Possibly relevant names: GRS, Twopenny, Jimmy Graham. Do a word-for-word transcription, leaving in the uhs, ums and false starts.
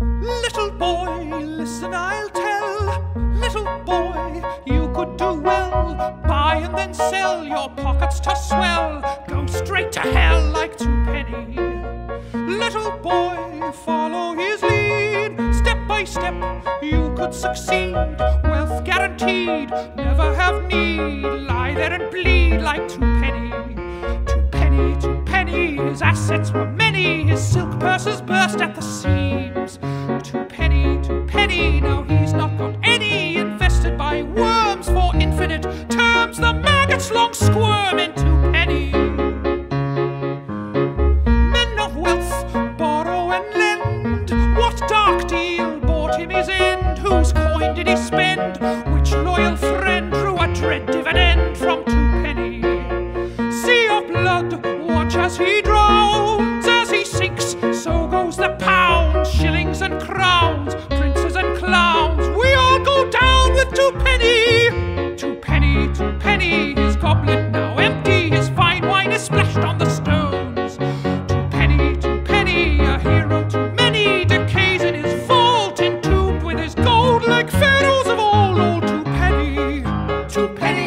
Little boy, listen, I'll tell. Little boy, you could do well. Buy and then sell your pockets to swell. Go straight to hell like Twopenny. Little boy, follow his lead. Step by step, you could succeed. Wealth guaranteed, never have need. Lie there and bleed like Twopenny. Twopenny, Twopenny, his assets were many. His silk purses burst at the seams. Twopenny, Twopenny, now he's not got any. Infested by worms for infinite terms. The maggots long squirm in Twopenny. Men of wealth borrow and lend. What dark deal bought him his end? Whose coin did he spend? Which loyal friend drew a dread dividend from Twopenny? Sea of blood, watch as he drowns. As he sinks, so goes the pound, shillings and crowns, princes and clowns. We all go down with Twopenny. Twopenny, Twopenny, his goblet now empty. His fine wine is splashed on the stones. Twopenny, Twopenny, a hero to many, decays in his vault, entombed with his gold like pharaohs of old. Old Twopenny, Twopenny.